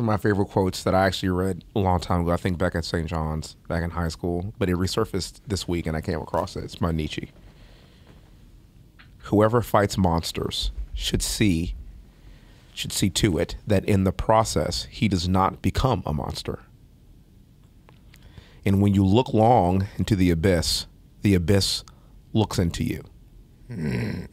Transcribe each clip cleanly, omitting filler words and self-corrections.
one of my favorite quotes that I actually read a long time ago, I think back at St. John's, back in high school, but it resurfaced this week and I came across it. It's by Nietzsche. Whoever fights monsters should see to it that in the process he does not become a monster. And when you look long into the abyss looks into you. Mm.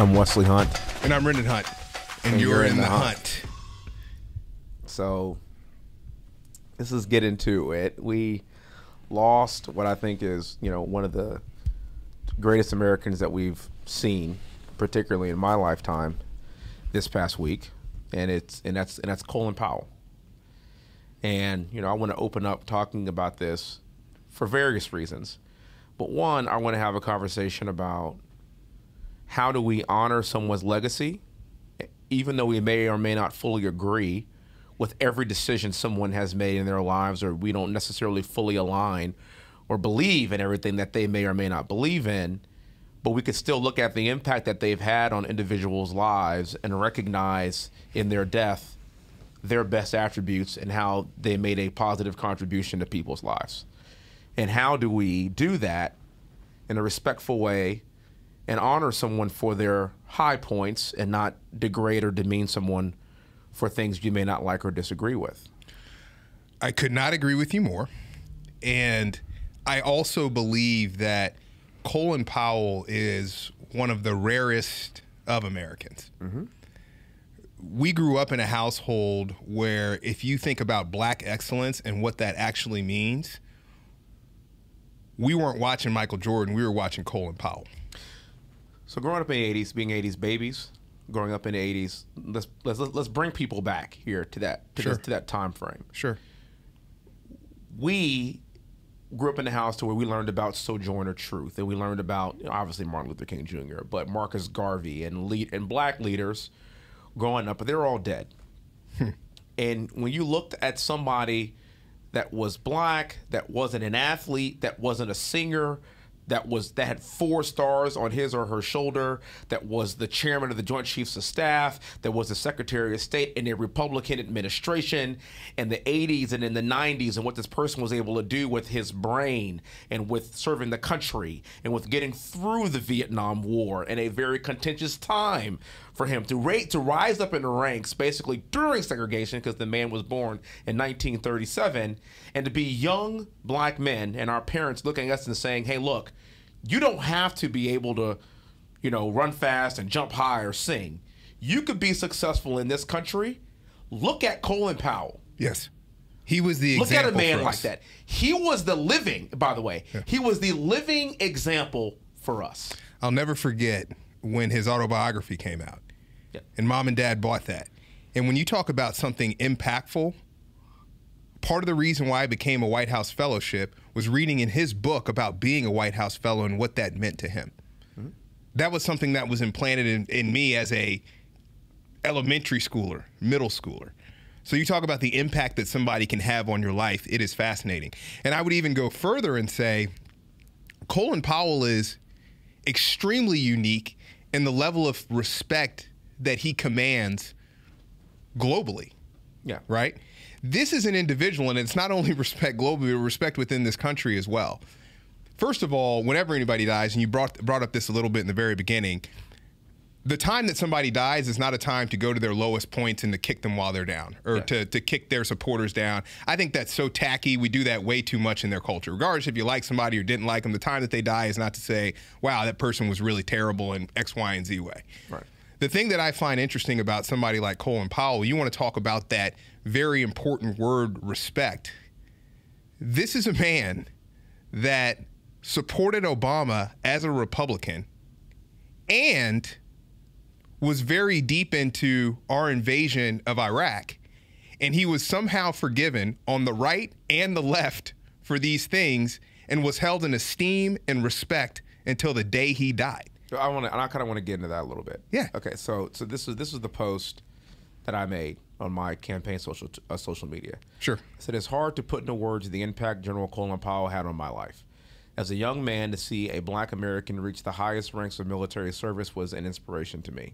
I'm Wesley Hunt. And I'm Wrendon Hunt. And you're in the hunt. So, let's just get into it. We lost what I think is, you know, one of the greatest Americans that we've seen, particularly in my lifetime, this past week. And that's Colin Powell. And, you know, I want to open up talking about this for various reasons. But one, I want to have a conversation about how do we honor someone's legacy, even though we may or may not fully agree with every decision someone has made in their lives, or we don't necessarily fully align or believe in everything that they may or may not believe in, but we could still look at the impact that they've had on individuals' lives and recognize in their death their best attributes and how they made a positive contribution to people's lives. And how do we do that in a respectful way and honor someone for their high points and not degrade or demean someone for things you may not like or disagree with? I could not agree with you more. And I also believe that Colin Powell is one of the rarest of Americans. Mm-hmm. We grew up in a household where if you think about black excellence and what that actually means, we weren't watching Michael Jordan, we were watching Colin Powell. So growing up in the 80s, being 80s babies, growing up in the 80s, let's bring people back here to that to that time frame. Sure. We grew up in a house to where we learned about Sojourner Truth, and we learned about, you know, obviously Martin Luther King Jr., but Marcus Garvey and black leaders growing up, but they were all dead. And when you looked at somebody that was black, that wasn't an athlete, that wasn't a singer, that had 4 stars on his or her shoulder, that was the chairman of the Joint Chiefs of Staff, that was the Secretary of State in a Republican administration in the 80s and in the 90s, and what this person was able to do with his brain and with serving the country and with getting through the Vietnam War in a very contentious time for him to rise up in the ranks basically during segregation, because the man was born in 1937, and to be young black men and our parents looking at us and saying, hey, look, you don't have to be able to, you know, run fast and jump high or sing. You could be successful in this country. Look at Colin Powell. Yes. He was the example. Look at a man like that. He was the living, by the way, yeah. He was the living example for us. I'll never forget when his autobiography came out. Yep. And mom and dad bought that. And when you talk about something impactful, part of the reason why I became a White House fellowship was reading in his book about being a White House fellow and what that meant to him. Mm-hmm. That was something that was implanted in me as a elementary schooler, middle schooler. So you talk about the impact that somebody can have on your life. It is fascinating. And I would even go further and say Colin Powell is extremely unique in the level of respect that he commands globally. Yeah. Right? This is an individual, and it's not only respect globally, but respect within this country as well. First of all, whenever anybody dies, and you brought up this a little bit in the very beginning, the time that somebody dies is not a time to go to their lowest points and to kick them while they're down, or yeah, to kick their supporters down. I think that's so tacky. We do that way too much in their culture. Regardless if you like somebody or didn't like them, the time that they die is not to say, wow, that person was really terrible in X, Y, and Z way. Right. The thing that I find interesting about somebody like Colin Powell, you want to talk about that very important word, respect. This is a man that supported Obama as a Republican and was very deep into our invasion of Iraq. And he was somehow forgiven on the right and the left for these things and was held in esteem and respect until the day he died. So I kind of want to get into that a little bit. Yeah. Okay. So this is the post that I made on my campaign social media. Sure. I said, it's hard to put into words the impact General Colin Powell had on my life. As a young man, to see a black American reach the highest ranks of military service was an inspiration to me.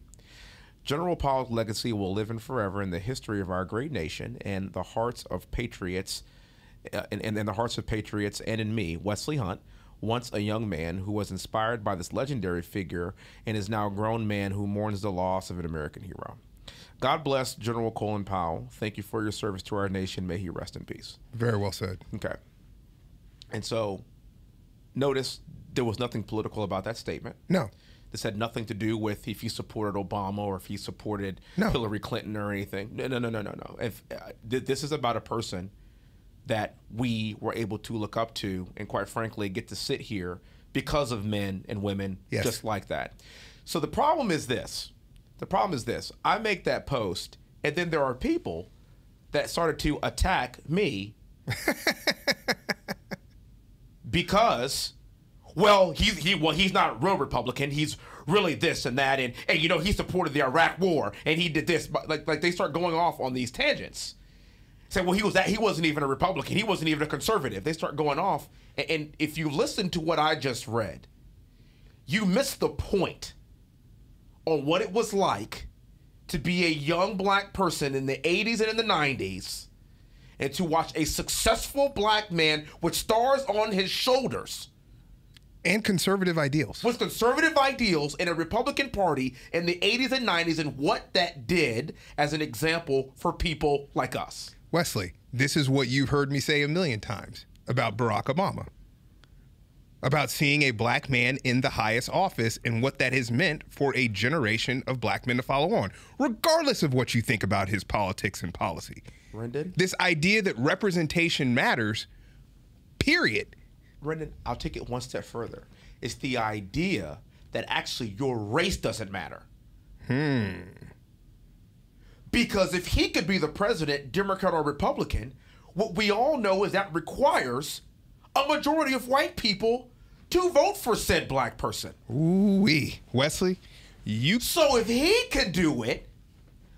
General Powell's legacy will live in forever in the history of our great nation and the hearts of patriots, and in me, Wesley Hunt, once a young man who was inspired by this legendary figure and is now a grown man who mourns the loss of an American hero. God bless General Colin Powell. Thank you for your service to our nation. May he rest in peace. Very well said. Okay. And so, notice there was nothing political about that statement. No. This had nothing to do with if he supported Obama or if he supported Hillary Clinton or anything. No. This is about a person that we were able to look up to and, quite frankly, get to sit here because of men and women just like that. So the problem is this. I make that post, and then there are people that started to attack me because... Well, he's not a real Republican. He's really this and that, and hey, you know, he supported the Iraq War, and he did this. But like they start going off on these tangents. Say, well, he wasn't even a Republican. He wasn't even a conservative. They start going off, and if you listen to what I just read, you miss the point on what it was like to be a young black person in the 80s and in the 90s, and to watch a successful black man with stars on his shoulders. And conservative ideals. With conservative ideals in a Republican Party in the 80s and 90s and what that did as an example for people like us. Wesley, this is what you've heard me say a million times about Barack Obama. About seeing a black man in the highest office and what that has meant for a generation of black men to follow on. Regardless of what you think about his politics and policy. Wrendon? This idea that representation matters, period. Wrendon, I'll take it one step further. It's the idea that actually your race doesn't matter. Because if he could be the president, Democrat or Republican, what we all know is that requires a majority of white people to vote for said black person. Ooh-wee. Wesley, you... So if he can do it,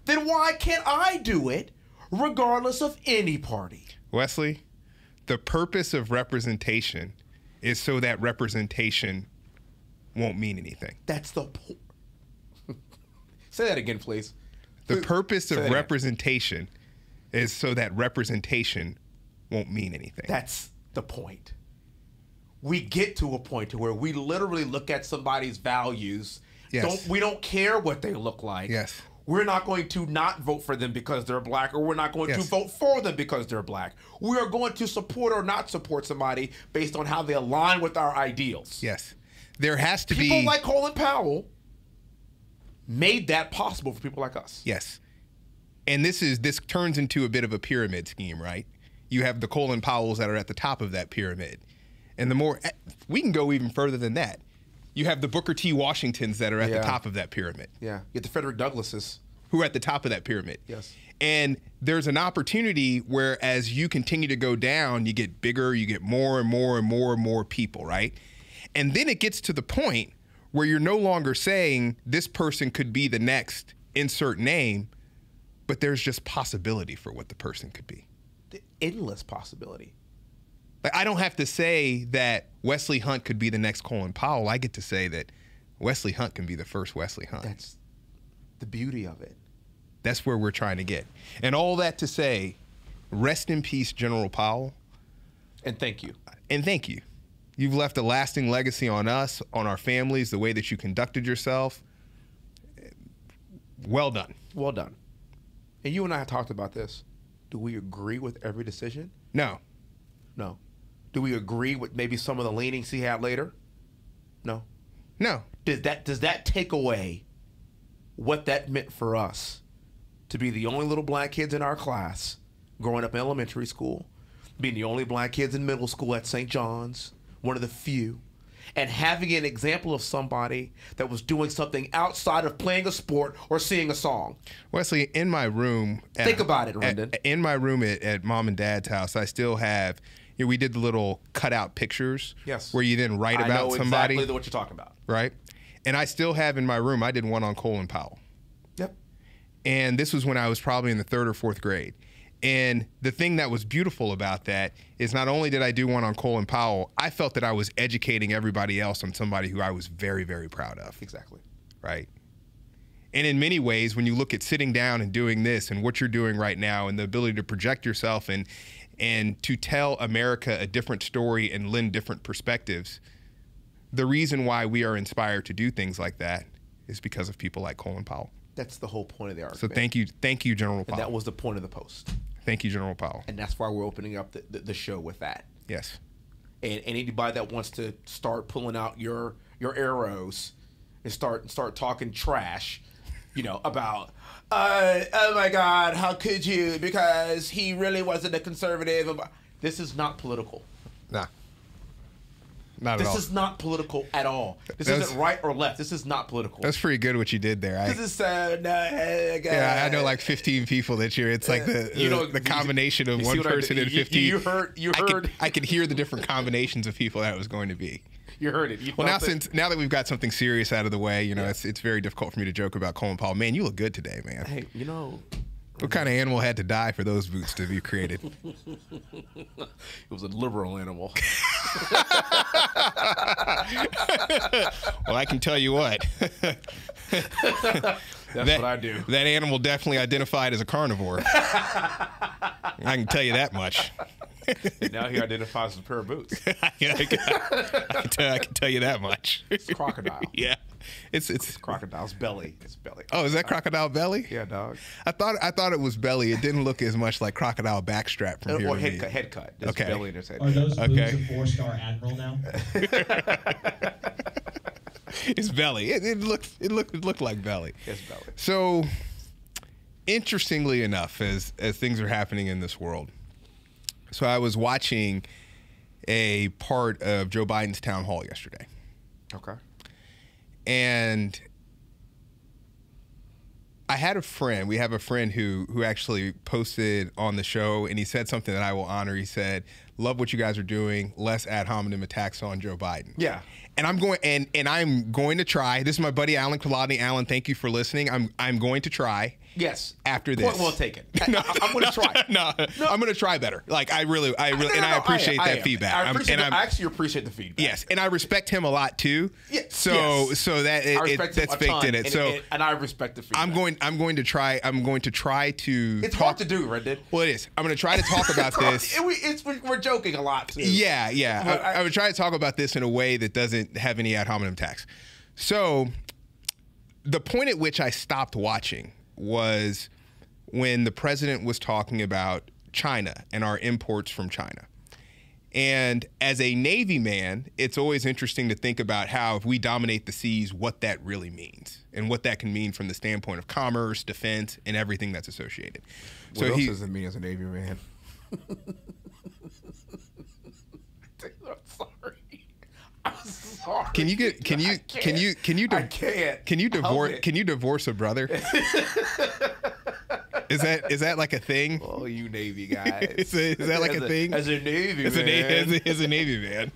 then why can't I do it regardless of any party? Wesley... The purpose of representation is so that representation won't mean anything. That's the point. Say that again, please. The purpose of representation is so that representation won't mean anything. That's the point. We get to a point to where we literally look at somebody's values. Yes. We don't care what they look like. Yes. We're not going to not vote for them because they're black, or we're not going to vote for them because they're black. We are going to support or not support somebody based on how they align with our ideals. Yes. There has to be... People like Colin Powell made that possible for people like us. Yes. And this turns into a bit of a pyramid scheme, right? You have the Colin Powells that are at the top of that pyramid. And the more... We can go even further than that. You have the Booker T. Washingtons that are at the top of that pyramid. Yeah. You have the Frederick Douglasses. Who are at the top of that pyramid. Yes. And there's an opportunity where as you continue to go down, you get bigger, you get more and more and more and more people, right? And then it gets to the point where you're no longer saying this person could be the next insert name, but there's just possibility for what the person could be. The endless possibility. I don't have to say that Wesley Hunt could be the next Colin Powell. I get to say that Wesley Hunt can be the first Wesley Hunt. That's the beauty of it. That's where we're trying to get. And all that to say, rest in peace, General Powell. And thank you. And thank you. You've left a lasting legacy on us, on our families, the way that you conducted yourself. Well done. Well done. And you and I have talked about this. Do we agree with every decision? No. No. Do we agree with maybe some of the leanings he had later? No. No. Does that take away what that meant for us to be the only little black kids in our class growing up in elementary school, being the only black kids in middle school at St. John's, one of the few, and having an example of somebody that was doing something outside of playing a sport or singing a song. Wesley, in my room... Think about it, Wrendon. In my room at Mom and Dad's house, I still have... You know, we did the little cutout pictures where you then write about somebody. I know exactly what you're talking about. Right? And I still have in my room, I did one on Colin Powell. Yep. And this was when I was probably in the 3rd or 4th grade. And the thing that was beautiful about that is not only did I do one on Colin Powell, I felt that I was educating everybody else on somebody who I was very, very proud of. Exactly. Right. And in many ways, when you look at sitting down and doing this and what you're doing right now and the ability to project yourself and to tell America a different story and lend different perspectives, the reason why we are inspired to do things like that is because of people like Colin Powell. That's the whole point of the argument. So thank you, General Powell. And that was the point of the post. Thank you, General Powell. And that's why we're opening up the show with that. Yes. And anybody that wants to start pulling out your arrows and start talking trash, you know, about, oh my God, how could you? Because he really wasn't a conservative. This is not political. Nah. Not at all. This is not political at all. This isn't right or left. This is not political. That's pretty good what you did there. I know like 15 people that you're. It's like the combination of one person and 15. You heard. I could hear the different combinations of people that it was going to be. You heard it. Well, now now that we've got something serious out of the way, you know, it's very difficult for me to joke about Colin Powell. Man, you look good today, man. Hey, you know. What kind of animal had to die for those boots to be created? It was a liberal animal. Well, I can tell you what. That's what I do. That animal definitely identified as a carnivore. I can tell you that much. And now he identifies as a pair of boots. I can tell you that much. It's a crocodile. Yeah. It's crocodile's belly. It's belly. Oh, is that crocodile belly? Yeah, dog. I thought it was belly. It didn't look as much like crocodile backstrap from here. Or head cut. There's belly and there's head cut. Are those boots a 4-star admiral now? It's belly. It looked like belly. It's belly. So, interestingly enough, as things are happening in this world, so I was watching a part of Joe Biden's town hall yesterday. Okay. And I had a friend, we have a friend who actually posted on the show, and he said something that I will honor. He said, love what you guys are doing, less ad hominem attacks on Joe Biden. Yeah. And I'm going to try. This is my buddy Alan Kalani. Alan, thank you for listening. I'm going to try. Yes. After this. Point well taken. No, I'm going to try. No, I'm going to try better. Like I appreciate that feedback. I actually appreciate the feedback. Yes, and I respect him a lot too. Yes. So that that's baked in it. So and I respect the feedback. I'm going to try. I'm going to try to. It's hard to do, Wrendon. Well, it is. I'm going to try to talk about this. We're joking a lot too. Yeah, yeah. I would try to talk about this in a way that doesn't have any ad hominem attacks. So the point at which I stopped watching was when the president was talking about China and our imports from China. And as a Navy man, it's always interesting to think about how if we dominate the seas, what that really means and what that can mean from the standpoint of commerce, defense, and everything that's associated. What else does it mean as a Navy man? I'm sorry. I'm sorry. Can you divorce a brother? Is that like a thing? Oh, you Navy guys. is that like a thing? As a Navy man. As a Navy man.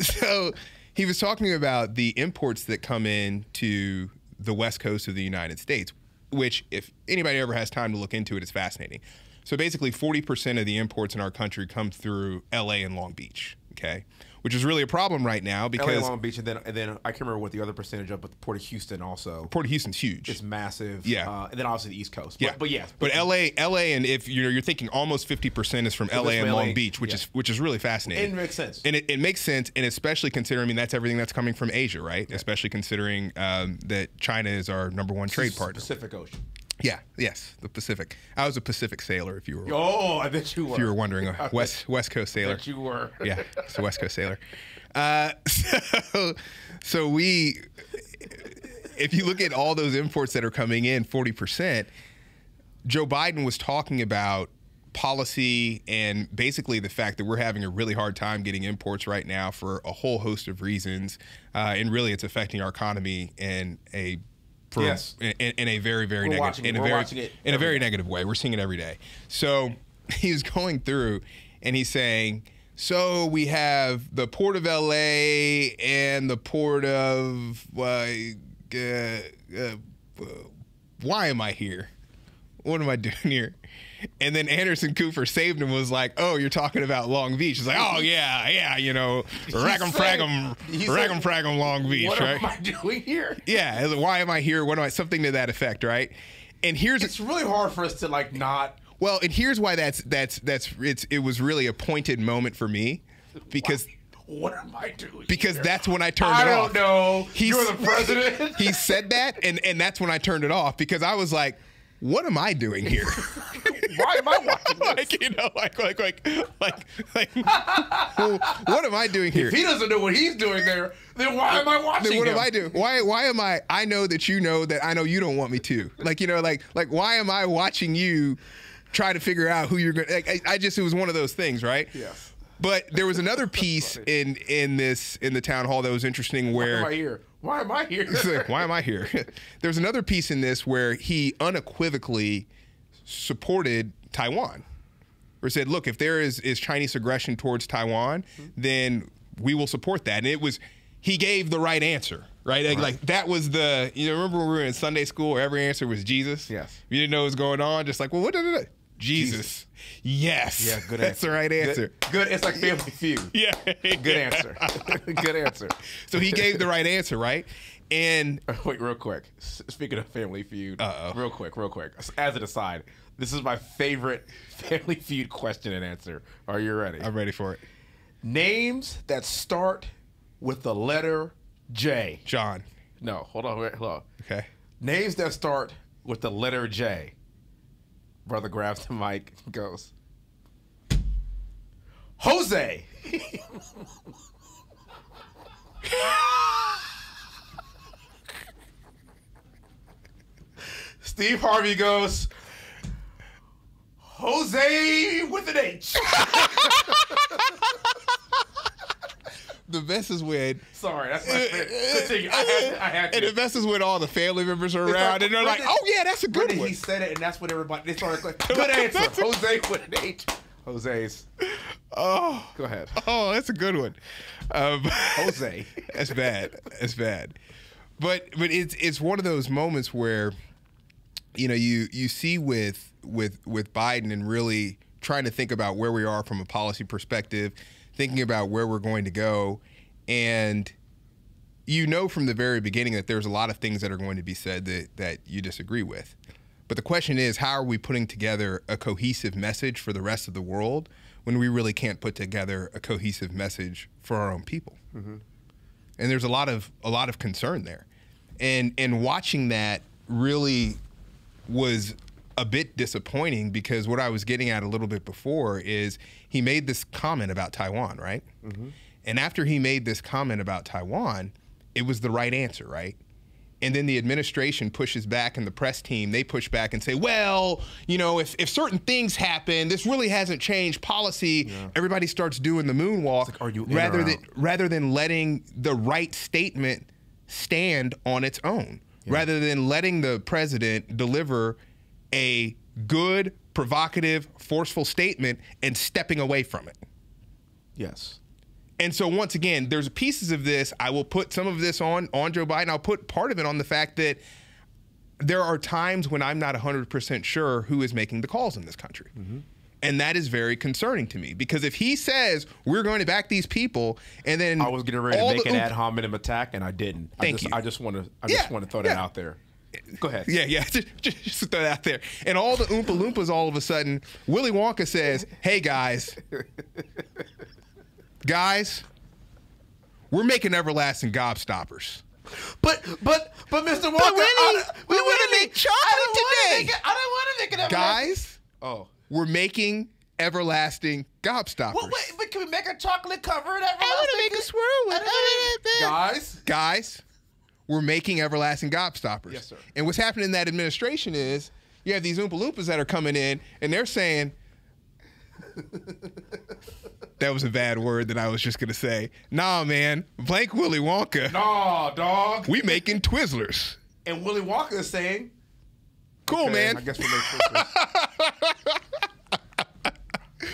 So he was talking about the imports that come in to the West Coast of the United States, which if anybody ever has time to look into it, it's fascinating. So basically 40% of the imports in our country come through LA and Long Beach. Okay, which is really a problem right now because LA, Long Beach, and then I can't remember what the other percentage of, but the Port of Houston also. Port of Houston's huge. It's massive. Yeah, and then obviously the East Coast. But, yeah, but yes. But LA, and if you're thinking almost 50% is from LA and Long Beach, which is really fascinating. It makes sense. And it makes sense, and especially considering, I mean, that's everything that's coming from Asia, right? Yeah. Especially considering that China is our #1 trade partner. Pacific Ocean. Yeah. Yes. The Pacific. I was a Pacific sailor. If you were. Oh, I bet you were. If you were wondering, West Coast sailor. I bet you were. Yeah, it's a West Coast sailor. So we, if you look at all those imports that are coming in, 40%, Joe Biden was talking about policy and basically the fact that we're having a really hard time getting imports right now for a whole host of reasons. And really it's affecting our economy in a very negative way. We're seeing it every day. So he's going through and he's saying, so we have the Port of L.A. and the Port of, why am I here? What am I doing here? And then Anderson Cooper saved him, was like, oh, you're talking about Long Beach. He's like, oh, yeah, yeah, you know, rack 'em, frag 'em, Long Beach, right? What am I doing here? Yeah, why am I here? What am I, something to that effect, right? And here's, it's really hard for us to, like, not. Well, and here's why it was really a pointed moment for me, because what am I doing? Because that's when I turned it off. I don't know. You're the president. He said that, and that's when I turned it off, because I was like, what am I doing here? Why am I watching this? Like, you know, like well, what am I doing here? If he doesn't know what he's doing there, then why am I watching then him? What am I doing? Why am I know that you know that I know you don't want me to. Like, you know, like why am I watching you try to figure out who you're going to, like, I just, it was one of those things, right? Yes. But there was another piece in the town hall that was interesting where. Why am I here? Why am I here? Like, why am I here? There's another piece in this where he unequivocally supported Taiwan, or said, look, if there is Chinese aggression towards Taiwan, then we will support that. And it was, he gave the right answer, right? Like that was the, you know, remember when we were in Sunday school where every answer was Jesus? Yes. If you didn't know what was going on, just like, well, what did it? Jesus. Yes. Yeah, good answer. That's the right answer. Good. It's like Family Feud. Yeah. Good answer. Good answer. So he gave the right answer, right? And wait, real quick. Speaking of Family Feud, real quick. As an aside, this is my favorite Family Feud question and answer. Are you ready? I'm ready for it. Names that start with the letter J. John. No, hold on. Wait, hold on. Okay. Names that start with the letter J. Brother grabs the mic and goes, Jose. Steve Harvey goes, Jose with an H. The best is when. Sorry, that's my thing. I had to. And the best is when all the family members are around and they're like, oh, yeah, that's a good one. He said it, and that's what everybody. They started like, good answer. Jose with an H. Jose's. Oh. Go ahead. Oh, that's a good one. Jose. That's bad. That's bad. But it's one of those moments where, you know, you see with Biden and really trying to think about where we are from a policy perspective, thinking about where we're going to go. And you know from the very beginning that there's a lot of things that are going to be said that you disagree with. But the question is, how are we putting together a cohesive message for the rest of the world when we really can't put together a cohesive message for our own people? Mm-hmm. And there's a lot of concern there. And watching that really was a bit disappointing, because what I was getting at a little bit before is he made this comment about Taiwan, right? Mm-hmm. And after he made this comment about Taiwan, it was the right answer, right? And then the administration pushes back, and the press team, they push back and say, well, you know, if certain things happen, this really hasn't changed policy. Yeah. Everybody starts doing the moonwalk, like, are you rather than letting the right statement stand on its own, yeah, rather than letting the president deliver a good, provocative, forceful statement and stepping away from it. Yes. And so once again, there's pieces of this. I will put some of this on Joe Biden. I'll put part of it on the fact that there are times when I'm not 100% sure who is making the calls in this country. Mm-hmm. And that is very concerning to me, because if he says we're going to back these people, and then I was getting ready to make an ad hominem attack, and I didn't. I just want to throw that out there. Go ahead. Yeah, yeah. Just throw that out there. And all the Oompa Loompas, all of a sudden, Willy Wonka says, hey, guys, we're making everlasting gobstoppers. But Mr. Wonka, we want to make chocolate today. I don't want to make it everlasting. Guys, oh, we're making everlasting gobstoppers. Well, wait, but can we make a chocolate covered everlasting? I want to make a swirl with it. Guys. We're making everlasting gobstoppers. Yes, sir. And what's happening in that administration is you have these Oompa Loompas that are coming in, and they're saying, That was a bad word that I was just going to say. Nah, man. Blank Willy Wonka. Nah, dog. We making Twizzlers. And Willy Wonka is saying, cool, okay, man. I guess we'll make Twizzlers.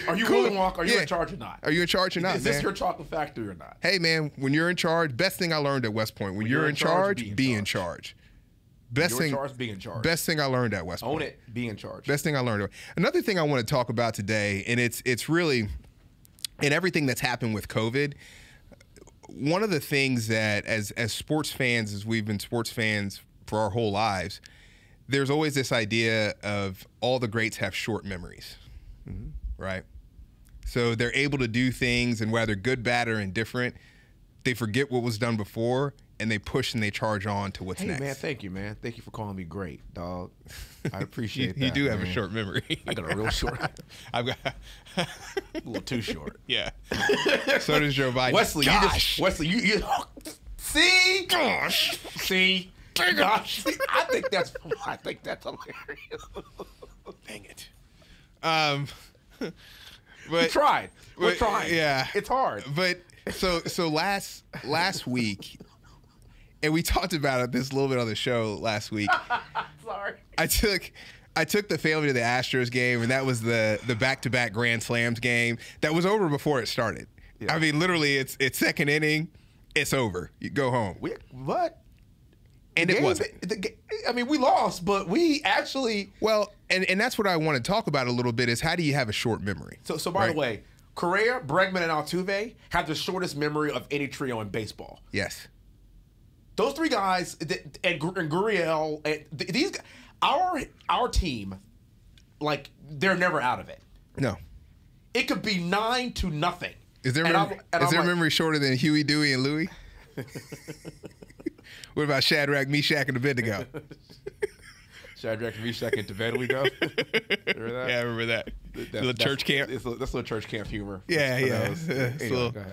Are you cool. Willy Wonka? Are you in charge or not? Are you in charge or not, Is this your chocolate factory or not? Hey, man, when you're in charge, best thing I learned at West Point. When you're in charge, be in charge. Best thing, be in charge. Best thing I learned at West Point. Own it, be in charge. Best thing I learned. Another thing I want to talk about today, and it's really in everything that's happened with COVID, one of the things that as sports fans, as we've been sports fans for our whole lives, there's always this idea of all the greats have short memories, right? So they're able to do things, and whether good, bad, or indifferent, they forget what was done before, and they push and they charge on to what's next. Hey, man, thank you, man. Thank you for calling me great, dog. I appreciate you, that. You do have a short memory. I got a real short. I've got a little too short. Yeah. So does Joe Biden. Wesley, gosh. You see? Gosh. See? Gosh. See? I think that's hilarious. Dang it. But we tried. We're trying. Yeah. It's hard. But so last week, and we talked about it this little bit on the show last week. Sorry. I took the family to the Astros game, and that was the back-to-back Grand Slams game that was over before it started. Yeah. I mean, literally, it's second inning, it's over. You go home. And it wasn't. I mean, we lost, but we actually and that's what I want to talk about a little bit is how do you have a short memory? So by the way, Correa, Bregman, and Altuve have the shortest memory of any trio in baseball. Yes. Those three guys and Gurriel, these our team, like they're never out of it. No. It could be 9-0. Is their memory shorter than Huey, Dewey, and Louie? What about Shadrach, Meshach, and Abednego? Shadrach, Meshach, and Abednego. Remember that? Yeah, I remember that. That's church camp. That's a little church camp humor. Yeah, yeah. It's a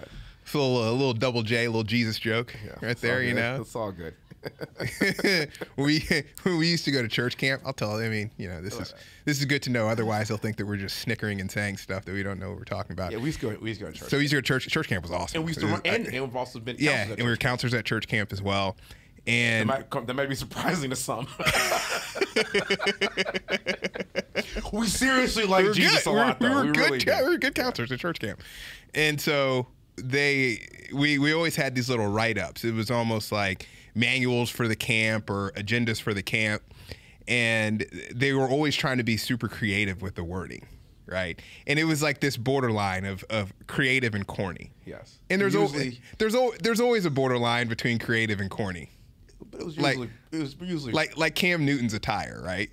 little double J, a little Jesus joke right there, you know? It's all good. we used to go to church camp. I'll tell you, I mean, you know, this is good to know. Otherwise, they'll think that we're just snickering and saying stuff that we don't know what we're talking about. Yeah, we used to go to church. So we used to go to church. Church camp was awesome. And we used to run, and we've also been counselors at church. And we were counselors at church camp as well. And that might be surprising to some. We seriously liked Jesus a lot, though. We were good counselors at church camp. And so we always had these little write-ups. It was almost like manuals for the camp or agendas for the camp, and they were always trying to be super creative with the wording, right? And it was like this borderline of creative and corny. Yes. And there's always a borderline between creative and corny. But it was usually like Cam Newton's attire, right?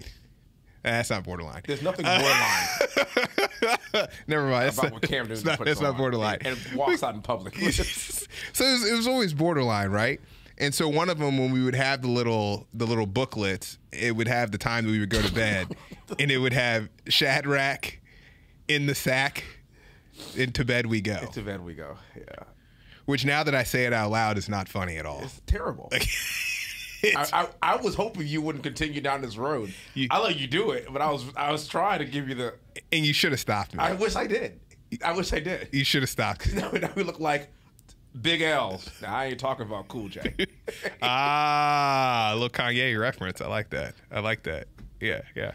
That's not borderline. There's nothing borderline. Never mind. About what Cam Newton puts on. That's not borderline. And walks out in public. So it was always borderline, right? And so one of them, when we would have the little booklets, it would have the time that we would go to bed, and it would have Shadrach in the sack, and to bed we go. Into bed we go. Yeah. Which now that I say it out loud is not funny at all. It's terrible. Like, I was hoping you wouldn't continue down this road. I let you do it, but I was trying to give you the. And you should have stopped me. I wish I did. I wish I did. You should have stopped. Now we look like big L's. Now I ain't talking about Cool J. Ah, little Kanye reference. I like that. I like that. Yeah, yeah.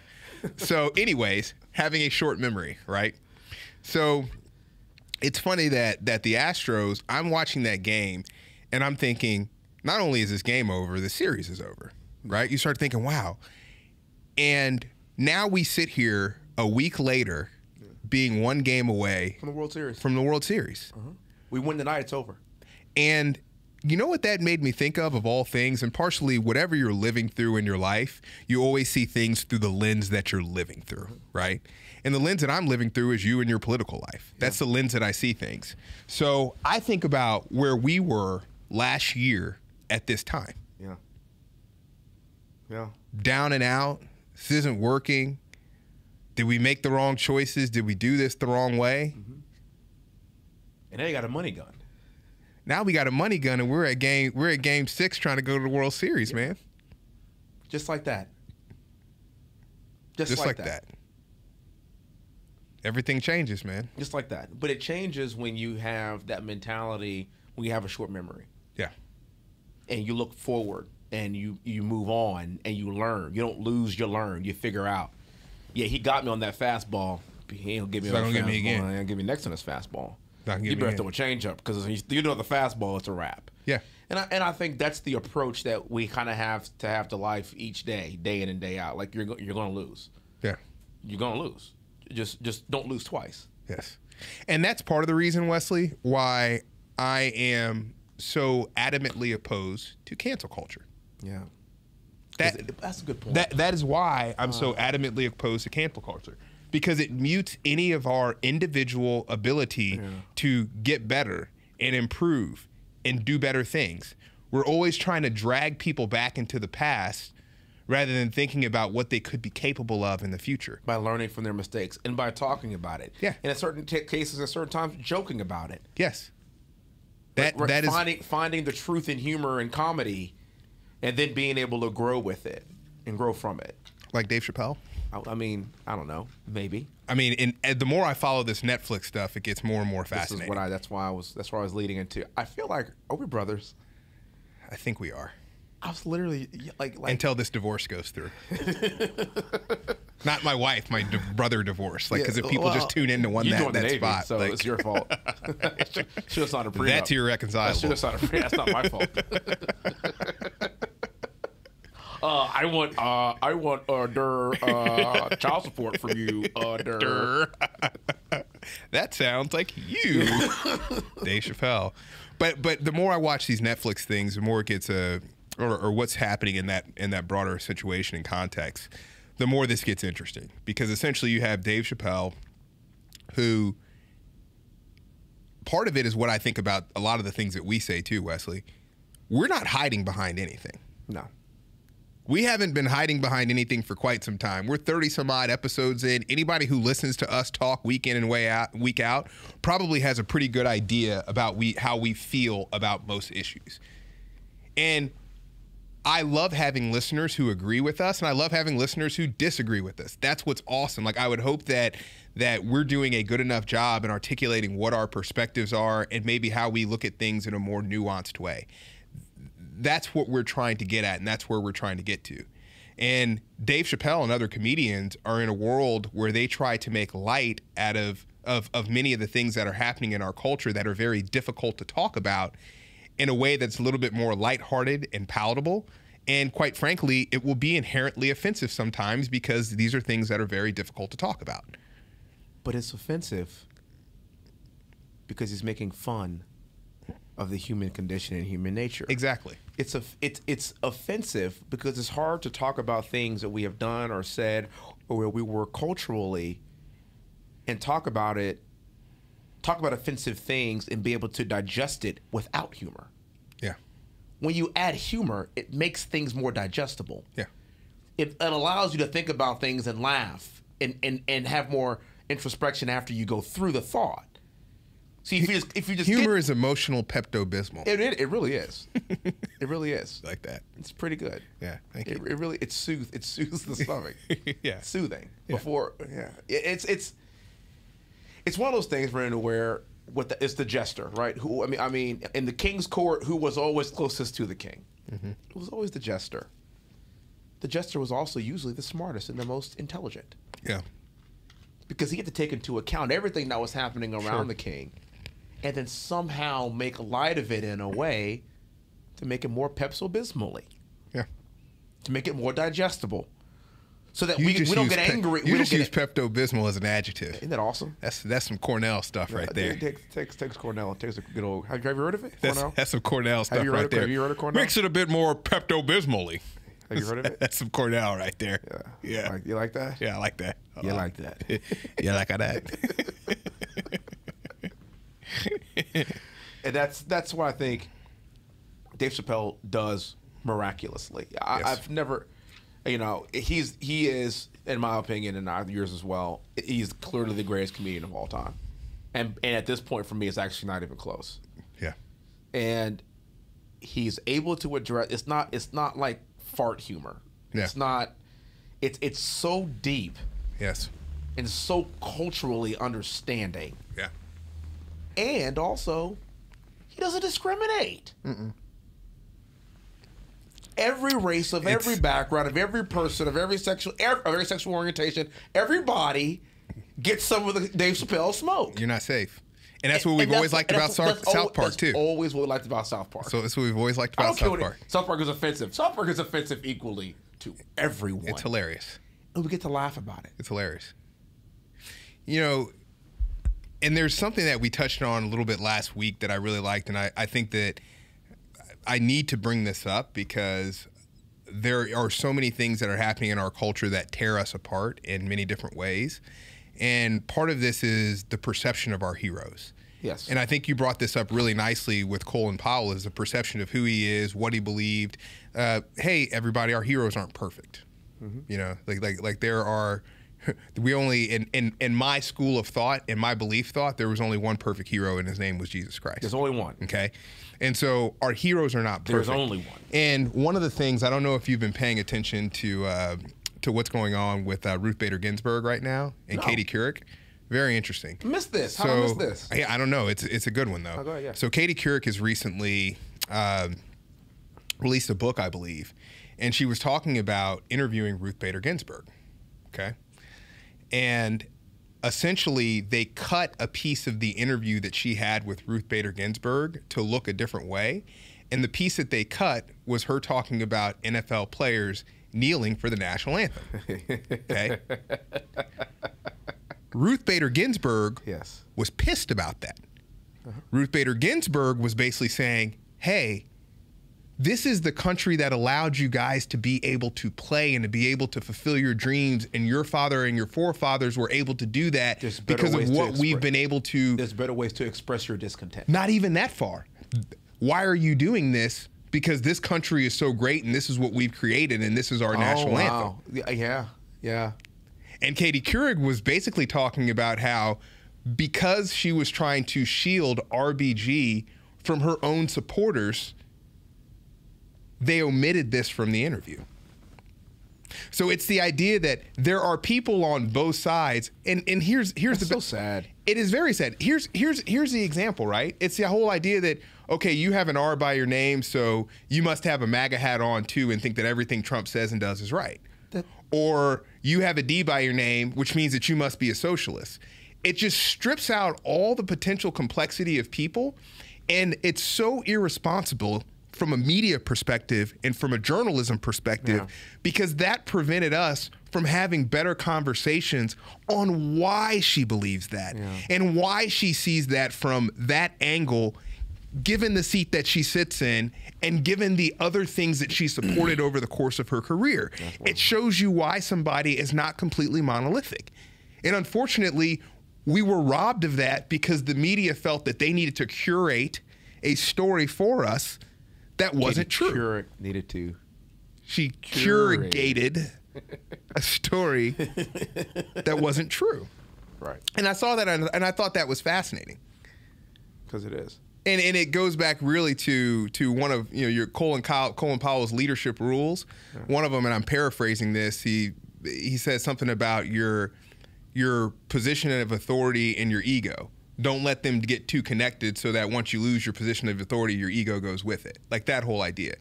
So, anyways, having a short memory, right? So, it's funny that the Astros. I'm watching that game, and I'm thinking, not only is this game over, the series is over, right? You start thinking, wow. And now we sit here a week later being one game away from the World Series. From the World Series. We win tonight, it's over. And you know what that made me think of all things, and partially whatever you're living through in your life, you always see things through the lens that you're living through, right? And the lens that I'm living through is you and your political life. That's the lens that I see things. So I think about where we were last year at this time. Yeah. Yeah. Down and out. This isn't working. Did we make the wrong choices? Did we do this the wrong way? And they got a money gun. Now we got a money gun, and we're at game six trying to go to the World Series, man. Just like that. Just like that. everything changes, man. Just like that. But it changes when you have that mentality, when you have a short memory. Yeah. And you look forward and you move on and you learn. You don't lose, you learn. You figure out. Yeah, he got me on that fastball. He ain't give me on that fastball. He'll give me next on his fastball. You better throw a changeup because you know the fastball, it's a wrap. Yeah. And I think that's the approach that we kind of have to life each day, day in and day out. Like you're going to lose. Yeah. You're going to lose. Just don't lose twice. Yes. And that's part of the reason, Wesley, why I am so adamantly opposed to cancel culture. Yeah. That's a good point. That is why I'm so adamantly opposed to cancel culture. Because it mutes any of our individual ability to get better and improve and do better things. We're always trying to drag people back into the past rather than thinking about what they could be capable of in the future. By learning from their mistakes and by talking about it. Yeah. And in certain cases, at certain times, joking about it. Yes. Finding the truth in humor and comedy and then being able to grow with it and grow from it. Like Dave Chappelle? I mean, I don't know. Maybe. I mean, and the more I follow this Netflix stuff, it gets more and more fascinating. That's where I was leading into. I feel like, are we brothers? I think we are. I was literally like until this divorce goes through. Not my wife, my brother divorce. Like, because if people just tune into that spot, so like, it's your fault. Should have signed a prenup. That's irreconcilable. Should have signed a prenup. That's not my fault. I want child support from you. That sounds like you, Dave Chappelle. But the more I watch these Netflix things, the more it gets or what's happening in that broader situation and context, the more this gets interesting, because essentially you have Dave Chappelle, who part of it is what I think about a lot of the things that we say too, Wesley. We're not hiding behind anything. No. We haven't been hiding behind anything for quite some time. We're 30-some-odd episodes in. Anybody who listens to us talk week in and week out probably has a pretty good idea about how we feel about most issues. And I love having listeners who agree with us, and I love having listeners who disagree with us. That's what's awesome. Like, I would hope that we're doing a good enough job in articulating what our perspectives are and maybe how we look at things in a more nuanced way. That's what we're trying to get at, and that's where we're trying to get to. And Dave Chappelle and other comedians are in a world where they try to make light out of many of the things that are happening in our culture that are very difficult to talk about in a way that's a little bit more lighthearted and palatable. And quite frankly, it will be inherently offensive sometimes because these are things that are very difficult to talk about. But it's offensive because he's making fun of the human condition and human nature. Exactly. It's offensive because it's hard to talk about things that we have done or said or where we were culturally and talk about offensive things and be able to digest it without humor. Yeah. When you add humor, it makes things more digestible. Yeah. It allows you to think about things and laugh and have more introspection after you go through the thought. See, if you just humor is emotional Pepto-Bismol. It really is. It really is. Like that. It's pretty good. Yeah. Thank you. It soothes the stomach. Yeah. It's soothing. Yeah. It's one of those things, Brandon, where it's the jester, right? Who I mean in the king's court, who was always closest to the king? Mm-hmm. It was always the jester. The jester was also usually the smartest and the most intelligent. Yeah. Because he had to take into account everything that was happening around the king, and then somehow make light of it in a way to make it more Pepto-Bismol-y. Yeah. To make it more digestible. So that we don't get angry. You just use Pepto-Bismol as an adjective. Isn't that awesome? That's some Cornell stuff right there. Takes Cornell. Takes a good old. Have you ever heard of it? Cornell? That's some Cornell stuff right there. Have you heard of Cornell? Makes it a bit more Pepto-Bismol-y. Have you heard of it? That's some Cornell right there. Yeah. Yeah. You like that? Yeah, I like that. You like that. You like that. And that's what I think Dave Chappelle does miraculously. Yes. I've never, you know, he is, in my opinion, and yours as well, he's clearly the greatest comedian of all time. And at this point, for me, it's actually not even close. Yeah. And he's able to address, it's not like fart humor. Yeah. It's so deep. Yes. and so culturally understanding. Yeah. And also, he doesn't discriminate. Mm-mm. Every race, of every background, of every person, of every sexual orientation, everybody gets some of the Dave Chappelle smoke. You're not safe. And that's what we've always liked about South Park, too. That's always what we liked about South Park. So that's what we've always liked about South Park. South Park is offensive. South Park is offensive equally to everyone. It's hilarious. And we get to laugh about it. It's hilarious. You know, and there's something that we touched on a little bit last week that I really liked, and I think that I need to bring this up because there are so many things that are happening in our culture that tear us apart in many different ways. And part of this is the perception of our heroes. Yes. And I think you brought this up really nicely with Colin Powell, is the perception of who he is, what he believed. Hey, everybody, our heroes aren't perfect. Mm-hmm. You know, like there are, we only, in my school of thought, in my belief thought, there was only one perfect hero, and his name was Jesus Christ. There's only one. Okay. And so our heroes are not perfect. There's only one. And one of the things, I don't know if you've been paying attention to what's going on with Ruth Bader Ginsburg right now and Katie Couric. Very interesting. Missed this. How did I miss this? Yeah, I don't know. It's a good one, though. Oh, go ahead, yeah. So Katie Couric has recently released a book, I believe, and she was talking about interviewing Ruth Bader Ginsburg, okay? And essentially they cut a piece of the interview that she had with Ruth Bader Ginsburg to look a different way, and the piece that they cut was her talking about NFL players kneeling for the national anthem. Okay. Ruth Bader Ginsburg was pissed about that. Uh-huh. Ruth Bader Ginsburg was basically saying, hey, this is the country that allowed you guys to be able to play and to be able to fulfill your dreams, and your father and your forefathers were able to do that because of what we've been able to. There's better ways to express your discontent. Not even that far. Why are you doing this? Because this country is so great, and this is what we've created, and this is our national anthem. Yeah, yeah. And Katie Couric was basically talking about how, because she was trying to shield RBG from her own supporters, they omitted this from the interview. So it's the idea that there are people on both sides, and here's That's the so sad. It is very sad. Here's the example, right? It's the whole idea that, okay, you have an R by your name, so you must have a MAGA hat on too and think that everything Trump says and does is right. Or you have a D by your name, which means that you must be a socialist. It just strips out all the potential complexity of people, and it's so irresponsible from a media perspective and from a journalism perspective, because that prevented us from having better conversations on why she believes that and why she sees that from that angle, given the seat that she sits in and given the other things that she supported over the course of her career. It shows you why somebody is not completely monolithic. And unfortunately, we were robbed of that because the media felt that they needed to curate a story for us that wasn't true. She curated a story that wasn't true. Right. And I saw that, and I thought that was fascinating. Because it is. And it goes back really to one of your Colin Powell's leadership rules. Yeah. One of them, and I'm paraphrasing this, he says something about your position of authority and your ego. Don't let them get too connected, so that once you lose your position of authority, your ego goes with it. Like that whole idea.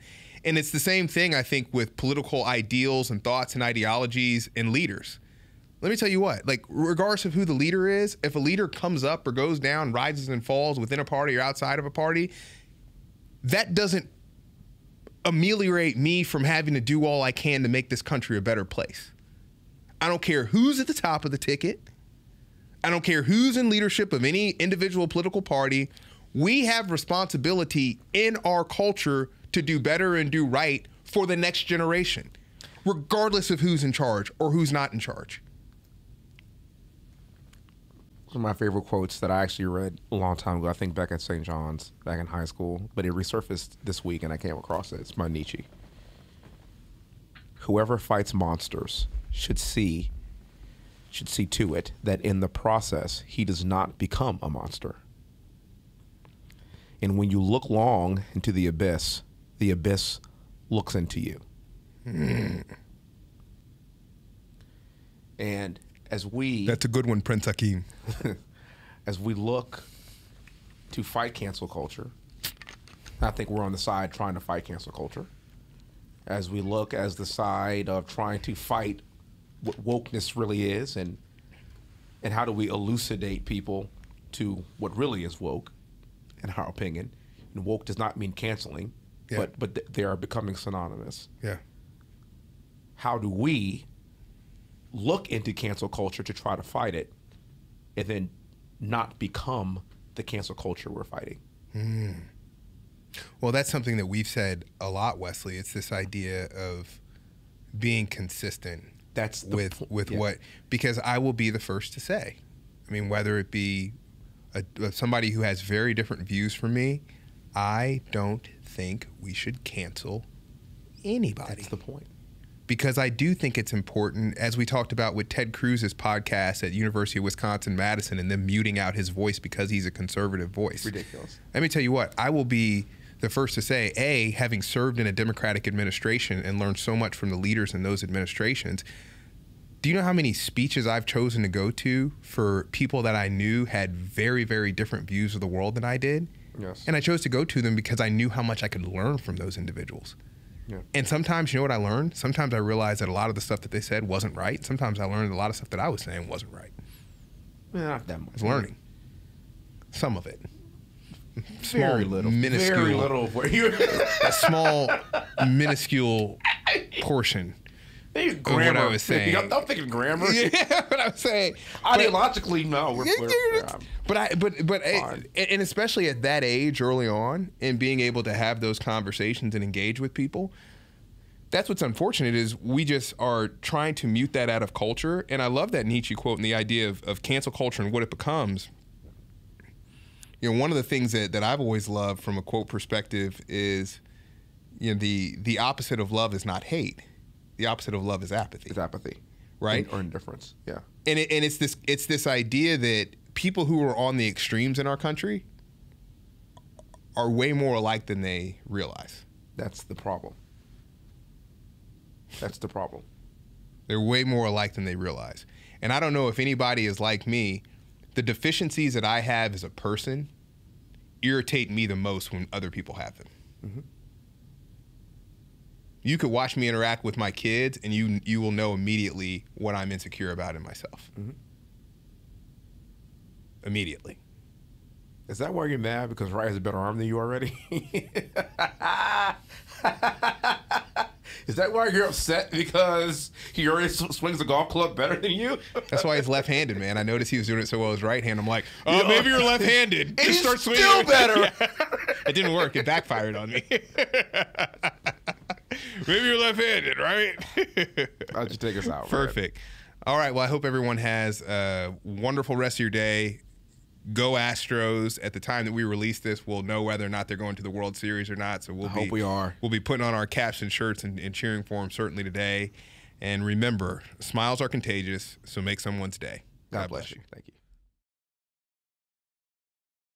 And it's the same thing, I think, with political ideals and thoughts and ideologies and leaders. Let me tell you what, like, regardless of who the leader is, if a leader comes up or goes down, rises and falls within a party or outside of a party, that doesn't ameliorate me from having to do all I can to make this country a better place. I don't care who's at the top of the ticket. I don't care who's in leadership of any individual political party. We have responsibility in our culture to do better and do right for the next generation, regardless of who's in charge or who's not in charge. One of my favorite quotes that I actually read a long time ago, I think back at St. John's, back in high school, but it resurfaced this week and I came across it. It's by Nietzsche. Whoever fights monsters should see to it that in the process he does not become a monster. And when you look long into the abyss looks into you. And as we... That's a good one, Prince Hakeem. As we look to fight cancel culture, I think we're on the side trying to fight cancel culture. As we look as the side of trying to fight what wokeness really is and how do we elucidate people to what really is woke, in our opinion. And woke does not mean canceling, yeah. but they are becoming synonymous. Yeah. How do we look into cancel culture to try to fight it and then not become the cancel culture we're fighting? Mm. Well, that's something that we've said a lot, Wesley. It's this idea of being consistent. That's with yeah. what, because I will be the first to say, I mean, whether it be somebody who has very different views from me, I don't think we should cancel anybody. That's the point. Because I do think it's important, as we talked about with Ted Cruz's podcast at University of Wisconsin-Madison and them muting out his voice because he's a conservative voice. Ridiculous. Let me tell you what, I will be the first to say, A, having served in a Democratic administration and learned so much from the leaders in those administrations, do you know how many speeches I've chosen to go to for people that I knew had very, very different views of the world than I did? Yes. And I chose to go to them because I knew how much I could learn from those individuals. Yeah. And sometimes, you know what I learned? Sometimes I realized that a lot of the stuff that they said wasn't right. Sometimes I learned a lot of stuff that I was saying wasn't right. Not that much. It's learning. Some of it. Small, very little. Minuscule. Very little. A small, minuscule portion grammar. Of what I was saying. I'm thinking grammar. Yeah, what I was saying. Ideologically, no. But especially at that age, early on, and being able to have those conversations and engage with people, that's what's unfortunate is we just are trying to mute that out of culture. And I love that Nietzsche quote and the idea of cancel culture and what it becomes. You know, one of the things that I've always loved from a quote perspective is, you know, the opposite of love is not hate. The opposite of love is apathy. It's apathy, right? Or indifference. Yeah. And it's this idea that people who are on the extremes in our country are way more alike than they realize. That's the problem. That's the problem. They're way more alike than they realize. And I don't know if anybody is like me. The deficiencies that I have as a person irritate me the most when other people have them. Mm-hmm. You could watch me interact with my kids, and you will know immediately what I'm insecure about in myself. Mm-hmm. Immediately. Is that why you're mad? Because Ryan has a better arm than you already? Is that why you're upset? Because he already swings a golf club better than you? That's why he's left-handed, man. I noticed he was doing it so well with his right hand. I'm like, oh, maybe you're left-handed. And just start swinging. Still better. Yeah. It didn't work. It backfired on me. Maybe you're left-handed, right? Why don't you take us out? Perfect. All right. Well, I hope everyone has a wonderful rest of your day. Go Astros. At the time that we release this, we'll know whether or not they're going to the World Series or not. So we'll be putting on our caps and shirts and cheering for them certainly today. And remember, smiles are contagious, so make someone's day. God bless you. Thank you.